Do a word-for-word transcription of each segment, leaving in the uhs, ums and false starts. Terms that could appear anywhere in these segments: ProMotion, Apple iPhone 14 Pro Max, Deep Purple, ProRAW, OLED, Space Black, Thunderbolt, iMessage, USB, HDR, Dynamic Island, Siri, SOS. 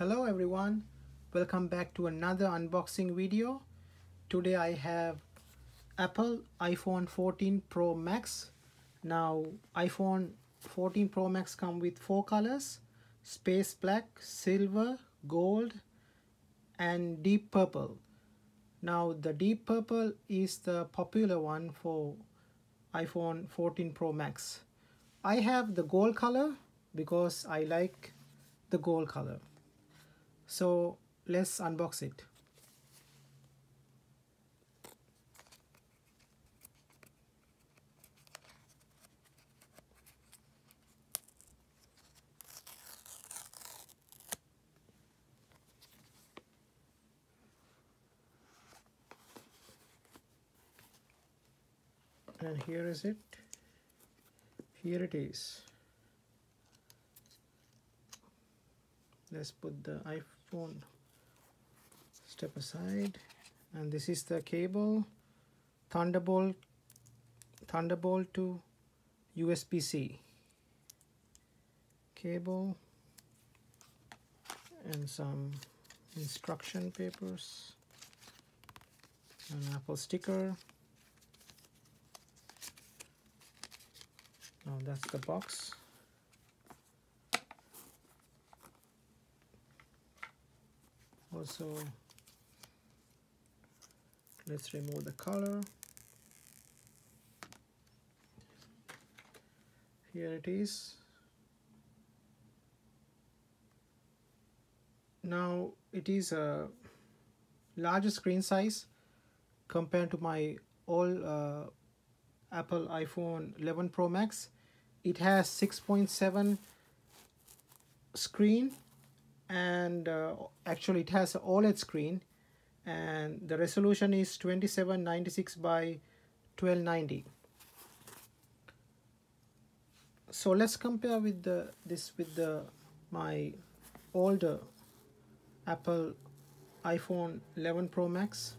Hello everyone, welcome back to another unboxing video. Today I have Apple iPhone fourteen Pro Max. Now iPhone fourteen Pro Max come with four colors: Space Black, Silver, Gold and Deep Purple. Now the Deep Purple is the popular one for iPhone fourteen Pro Max. I have the gold color because I like the gold color. So let's unbox it. And here is it. Here it is. Let's put the iPhone step aside, and this is the cable, Thunderbolt, Thunderbolt to U S B C cable, and some instruction papers, an Apple sticker. Now that's the box. Also, let's remove the color. Here it is. Now it is a larger screen size compared to my old uh, Apple iPhone eleven Pro Max. It has six point seven screen. And uh, actually it has an OLED screen, and the resolution is twenty-seven ninety-six by twelve ninety. So let's compare with the this with the my older Apple iPhone eleven Pro Max.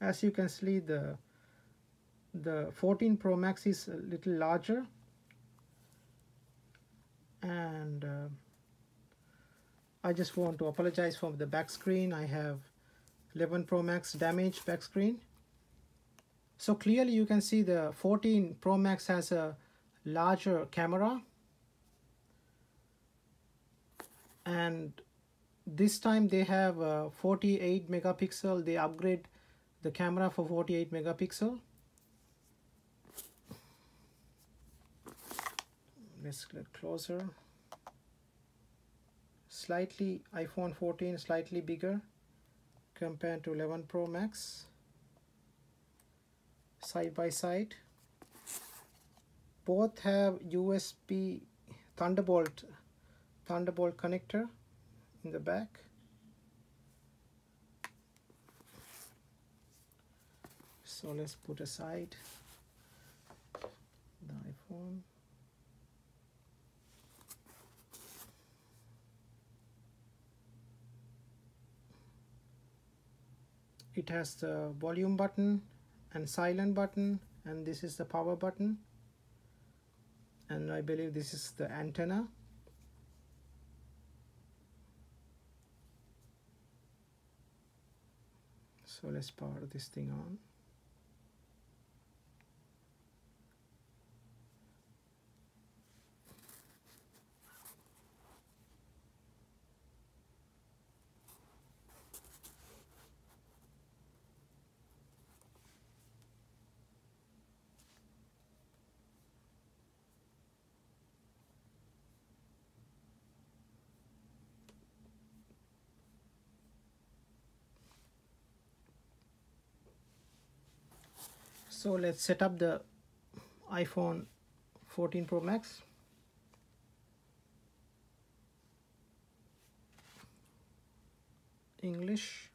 As you can see, the the fourteen Pro Max is a little larger. And uh, I just want to apologize for the back screen. I have eleven Pro Max damaged back screen. So clearly you can see the fourteen Pro Max has a larger camera, and this time they have a forty-eight megapixel. They upgrade the camera for forty-eight megapixel. Let's get closer. Slightly iPhone fourteen slightly bigger compared to eleven Pro Max. Side by side, both have U S B Thunderbolt Thunderbolt connector in the back. So let's put aside the iPhone. It has the volume button and silent button, and this is the power button, and I believe this is the antenna. So let's power this thing on. So let's set up the iPhone fourteen Pro Max. English.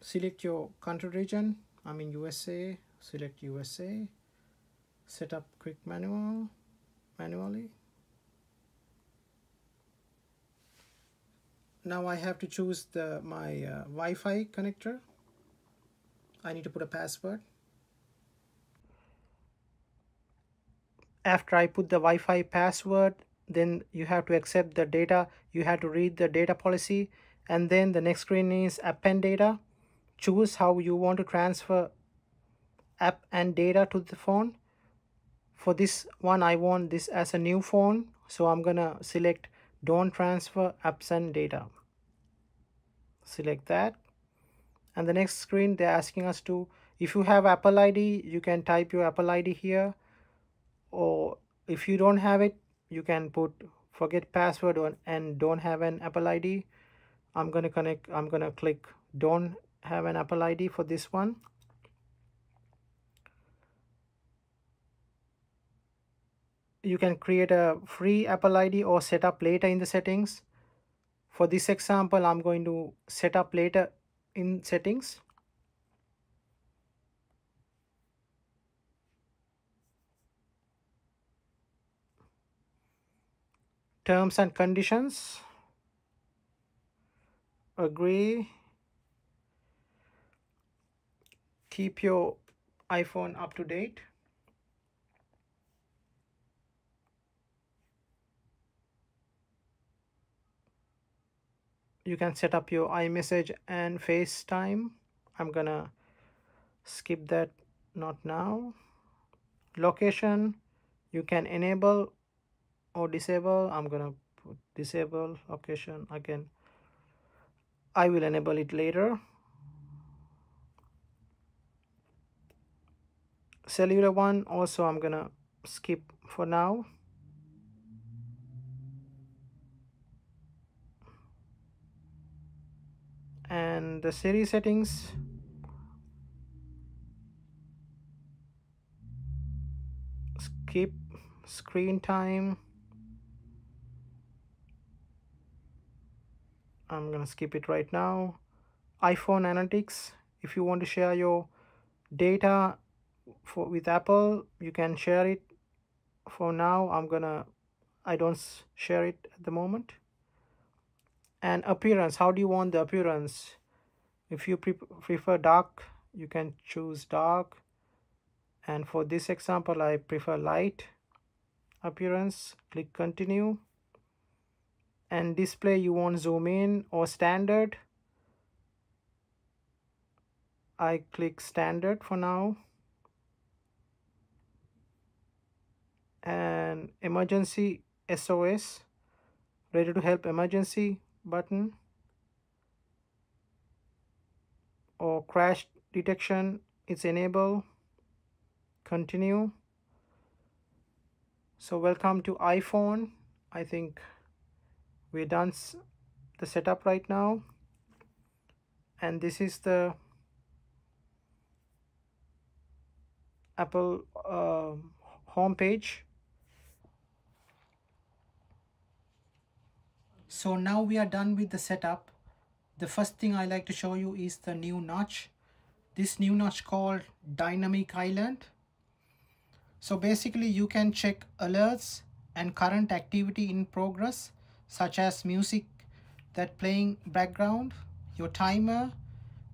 Select your country region. I'm in U S A. Select U S A. Set up quick manual manually. Now I have to choose the my uh, Wi-Fi connector. I need to put a password, after I put the Wi-Fi password, then you have to accept the data, you have to read the data policy, and then the next screen is append data. Choose how you want to transfer app and data to the phone. For this one, I want this as a new phone, so I'm gonna select don't transfer apps and data. Select that, and the next screen they're asking us to, if you have Apple I D, you can type your Apple I D here, or if you don't have it, you can put forget password on and don't have an Apple I D. I'm gonna connect I'm gonna click don't have an Apple I D for this one. You can create a free Apple I D or set up later in the settings. For this example, I'm going to set up later in settings. Terms and conditions, agree, keep your iPhone up to date. You can set up your iMessage and FaceTime. I'm gonna skip that, not now. Location, you can enable or disable. I'm gonna put disable location again. I will enable it later. Cellular one also I'm gonna skip for now. And the Siri settings, skip screen time. I'm gonna skip it right now. iPhone analytics, if you want to share your data for with Apple, you can share it. For now, I'm gonna I don't share it at the moment. And appearance, how do you want the appearance? If you pre prefer dark, you can choose dark, and for this example I prefer light appearance. Click continue. And display, you want zoom in or standard. I click standard for now. And emergency S O S, ready to help emergency button, or crash detection, it's enable. Continue. So welcome to iPhone. I think we're done the setup right now, and this is the Apple uh, homepage. So now we are done with the setup. The first thing I like to show you is the new notch. This new notch called Dynamic Island. So basically you can check alerts and current activity in progress, such as music that playing background, your timer,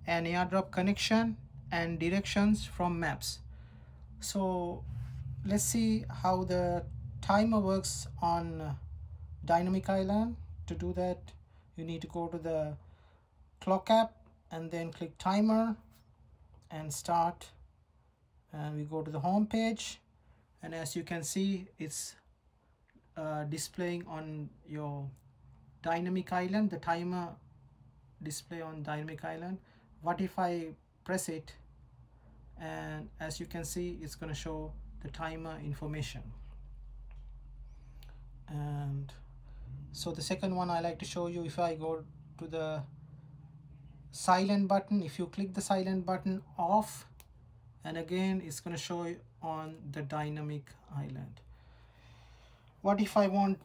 and AirDrop connection and directions from maps. So let's see how the timer works on Dynamic Island. To do that, you need to go to the clock app and then click timer and start, and we go to the home page, and as you can see, it's uh, displaying on your Dynamic Island, the timer display on Dynamic Island. What if I press it? And as you can see, it's going to show the timer information. And so the second one I like to show you, if I go to the silent button, if you click the silent button off, and again it's going to show you on the Dynamic Island. What if I want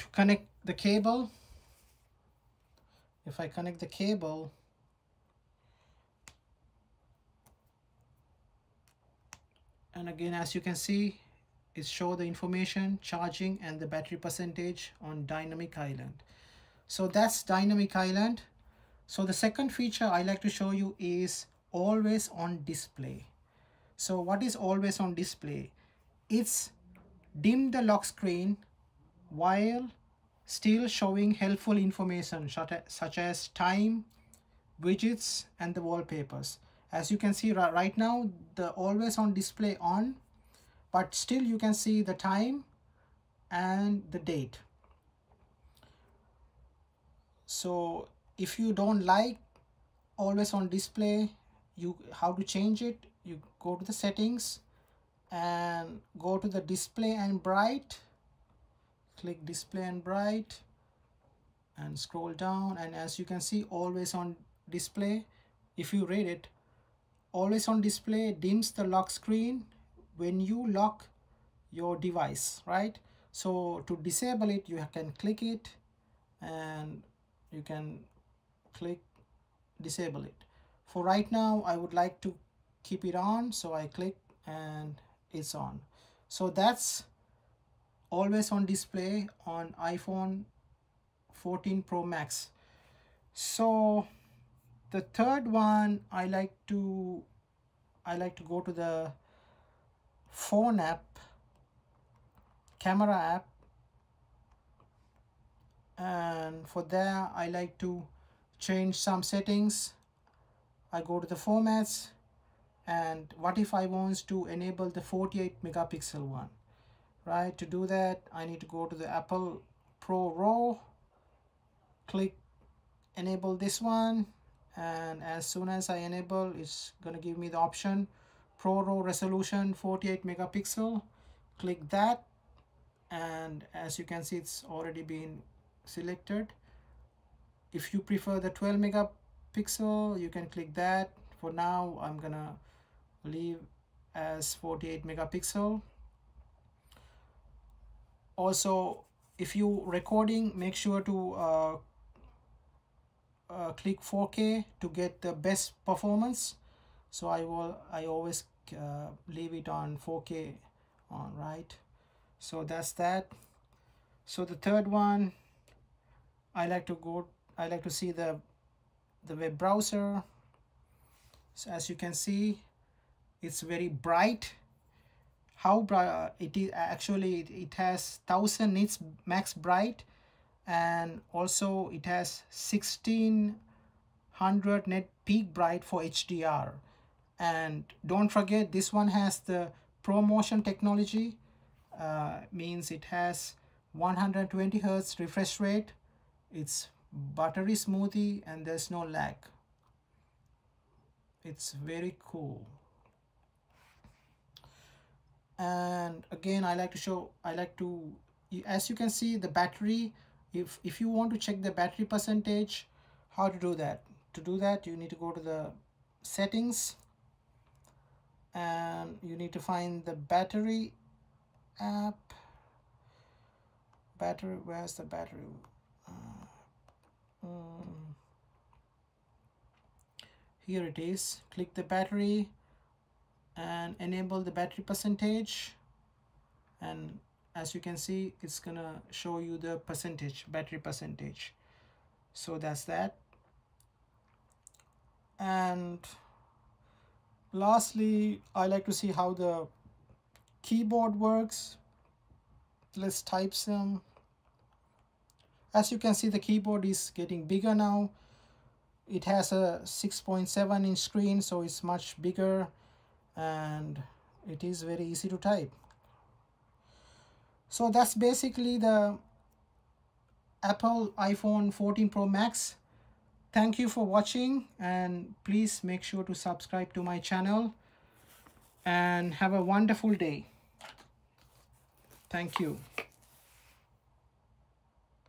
to connect the cable? If I connect the cable, and again as you can see, it shows the information, charging, and the battery percentage on Dynamic Island. So that's Dynamic Island. So the second feature I like to show you is always on display. So what is always on display? It's Dim the lock screen while still showing helpful information such as time, widgets and the wallpapers. As you can see right now, the always on display on, but still you can see the time and the date. So if you don't like always on display, you how to change it, you go to the settings and go to the display and bright, click display and bright and scroll down, and as you can see always on display, if you read it, always on display dims the lock screen when you lock your device, right? So to disable it, you can click it and you can click disable it. For right now, I would like to keep it on, so I click and it's on. So that's always on display on iPhone fourteen Pro Max. So the third one, I like to I like to go to the phone app, camera app, and for there I like to change some settings. I go to the formats, and what if I want to enable the forty-eight megapixel one, right? To do that, I need to go to the Apple ProRAW, click enable this one, and as soon as I enable, it's gonna give me the option ProRAW resolution forty-eight megapixel. Click that, and as you can see, it's already been selected. If you prefer the twelve megapixel, you can click that. For now, I'm gonna leave as forty-eight megapixel. Also, if you recording, make sure to uh, uh, click four K to get the best performance. So I will I always uh, leave it on four K on, right? So that's that. So the third one, I like to go I like to see the the web browser. So as you can see, it's very bright. How bright it is, actually it has thousand nits max bright, and also it has sixteen hundred net peak bright for H D R. And don't forget, this one has the ProMotion technology, uh, means it has one hundred twenty hertz refresh rate, it's buttery smoothie, and there's no lag. It's very cool. And again, I like to show I like to as you can see the battery. If if you want to check the battery percentage, how to do that? To do that, you need to go to the settings and you need to find the battery app. Battery, where's the battery? Uh, um, here it is. Click the battery and enable the battery percentage, and as you can see, it's gonna show you the percentage, battery percentage. So that's that. And lastly, I like to see how the keyboard works. Let's type some. As you can see, the keyboard is getting bigger now. It has a six point seven inch screen, so it's much bigger, and it is very easy to type. So that's basically the Apple iPhone fourteen Pro Max. Thank you for watching, and please make sure to subscribe to my channel, and have a wonderful day. Thank you.